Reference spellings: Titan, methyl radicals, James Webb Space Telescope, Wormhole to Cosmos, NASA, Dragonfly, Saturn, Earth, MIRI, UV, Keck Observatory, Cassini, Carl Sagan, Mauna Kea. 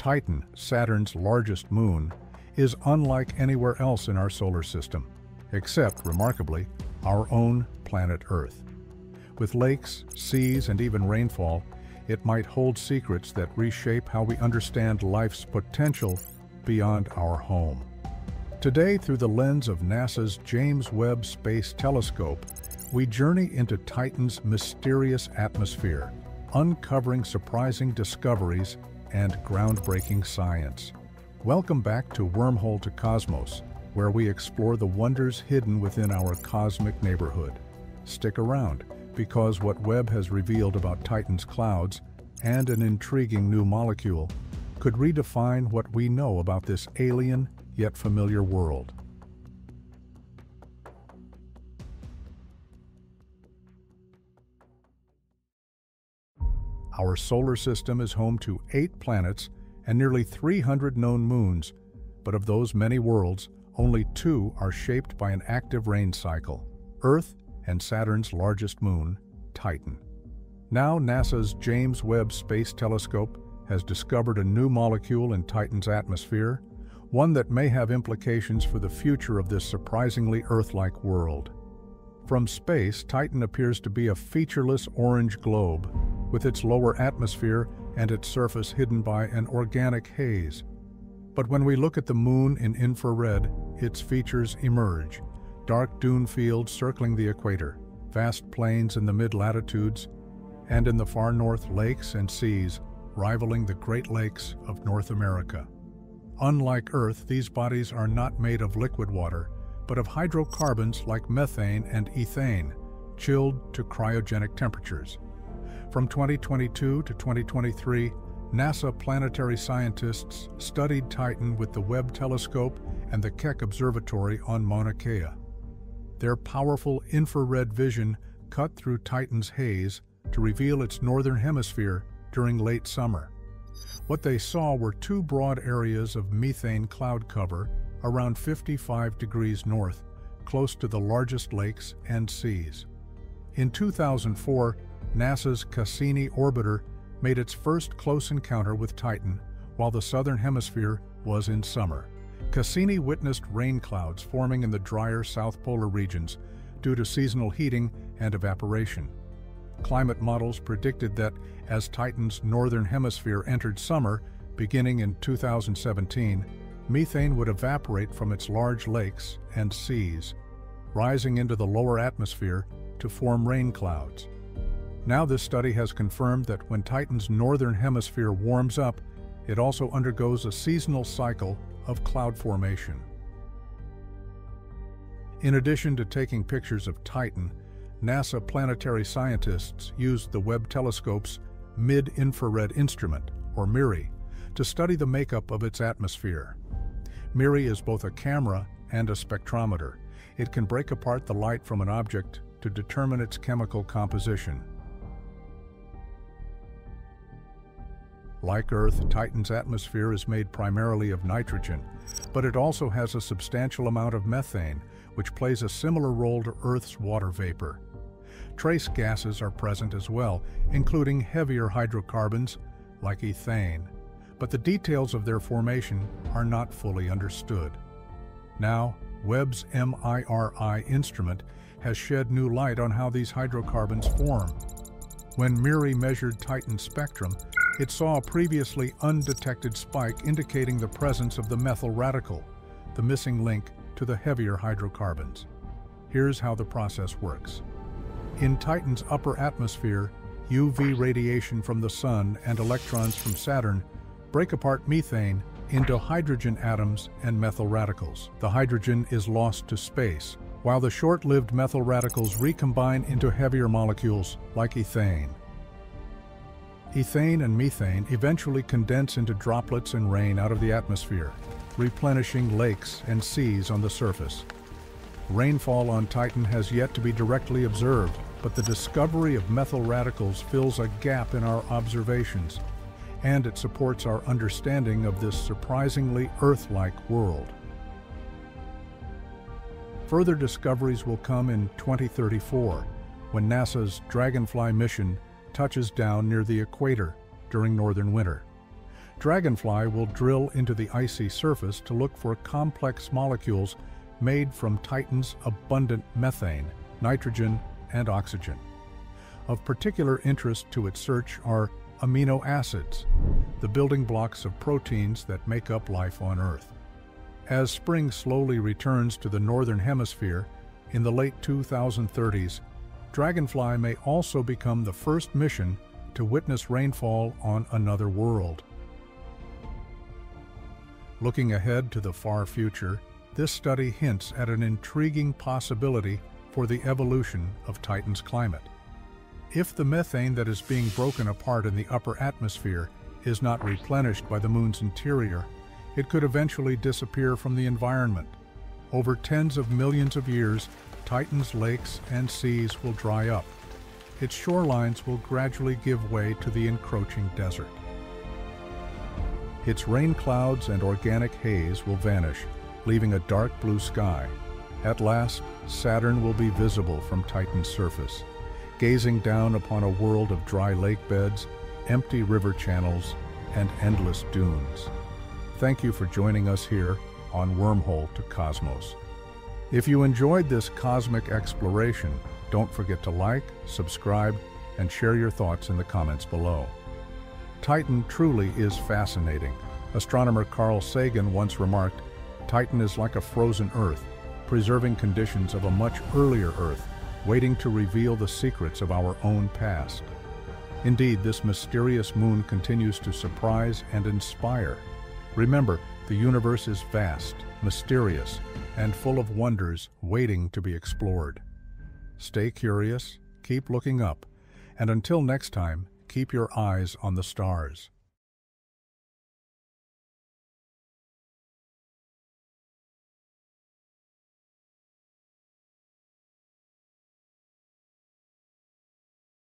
Titan, Saturn's largest moon, is unlike anywhere else in our solar system, except, remarkably, our own planet Earth. With lakes, seas, and even rainfall, it might hold secrets that reshape how we understand life's potential beyond our home. Today, through the lens of NASA's James Webb Space Telescope, we journey into Titan's mysterious atmosphere, uncovering surprising discoveries and groundbreaking science. Welcome back to Wormhole to Cosmos, where we explore the wonders hidden within our cosmic neighborhood. Stick around, because what Webb has revealed about Titan's clouds and an intriguing new molecule could redefine what we know about this alien yet familiar world. Our solar system is home to 8 planets and nearly 300 known moons, but of those many worlds, only 2 are shaped by an active rain cycle: Earth and Saturn's largest moon, Titan. Now, NASA's James Webb Space Telescope has discovered a new molecule in Titan's atmosphere, one that may have implications for the future of this surprisingly Earth-like world. From space, Titan appears to be a featureless orange globe, with its lower atmosphere and its surface hidden by an organic haze. But when we look at the moon in infrared, its features emerge: dark dune fields circling the equator, vast plains in the mid-latitudes, and in the far north, lakes and seas rivaling the Great Lakes of North America. Unlike Earth, these bodies are not made of liquid water, but of hydrocarbons like methane and ethane, chilled to cryogenic temperatures. From 2022 to 2023, NASA planetary scientists studied Titan with the Webb Telescope and the Keck Observatory on Mauna Kea. Their powerful infrared vision cut through Titan's haze to reveal its northern hemisphere during late summer. What they saw were 2 broad areas of methane cloud cover around 55 degrees north, close to the largest lakes and seas. In 2004, NASA's Cassini orbiter made its first close encounter with Titan while the southern hemisphere was in summer. Cassini witnessed rain clouds forming in the drier south polar regions due to seasonal heating and evaporation. Climate models predicted that as Titan's northern hemisphere entered summer, beginning in 2017, methane would evaporate from its large lakes and seas, rising into the lower atmosphere to form rain clouds. Now this study has confirmed that when Titan's northern hemisphere warms up, it also undergoes a seasonal cycle of cloud formation. In addition to taking pictures of Titan, NASA planetary scientists used the Webb Telescope's mid-infrared instrument, or MIRI, to study the makeup of its atmosphere. MIRI is both a camera and a spectrometer. It can break apart the light from an object to determine its chemical composition. Like Earth, Titan's atmosphere is made primarily of nitrogen, but it also has a substantial amount of methane, which plays a similar role to Earth's water vapor. Trace gases are present as well, including heavier hydrocarbons like ethane, but the details of their formation are not fully understood. Now, Webb's MIRI instrument has shed new light on how these hydrocarbons form. When MIRI measured Titan's spectrum, it saw a previously undetected spike indicating the presence of the methyl radical, the missing link to the heavier hydrocarbons. Here's how the process works. In Titan's upper atmosphere, UV radiation from the Sun and electrons from Saturn break apart methane into hydrogen atoms and methyl radicals. The hydrogen is lost to space, while the short-lived methyl radicals recombine into heavier molecules like ethane. Ethane and methane eventually condense into droplets and rain out of the atmosphere, replenishing lakes and seas on the surface. Rainfall on Titan has yet to be directly observed, but the discovery of methyl radicals fills a gap in our observations, and it supports our understanding of this surprisingly Earth-like world. Further discoveries will come in 2034, when NASA's Dragonfly mission touches down near the equator during northern winter. Dragonfly will drill into the icy surface to look for complex molecules made from Titan's abundant methane, nitrogen, and oxygen. Of particular interest to its search are amino acids, the building blocks of proteins that make up life on Earth. As spring slowly returns to the northern hemisphere in the late 2030s, Dragonfly may also become the first mission to witness rainfall on another world. Looking ahead to the far future, this study hints at an intriguing possibility for the evolution of Titan's climate. If the methane that is being broken apart in the upper atmosphere is not replenished by the moon's interior, it could eventually disappear from the environment. Over tens of millions of years, Titan's lakes and seas will dry up. Its shorelines will gradually give way to the encroaching desert. Its rain clouds and organic haze will vanish, leaving a dark blue sky. At last, Saturn will be visible from Titan's surface, gazing down upon a world of dry lake beds, empty river channels, and endless dunes. Thank you for joining us here on Wormhole to Cosmos. If you enjoyed this cosmic exploration, don't forget to like, subscribe, and share your thoughts in the comments below. Titan truly is fascinating. Astronomer Carl Sagan once remarked, "Titan is like a frozen Earth, preserving conditions of a much earlier Earth, waiting to reveal the secrets of our own past." Indeed, this mysterious moon continues to surprise and inspire. Remember, the universe is vast, mysterious, and full of wonders waiting to be explored. Stay curious, keep looking up, and until next time, keep your eyes on the stars.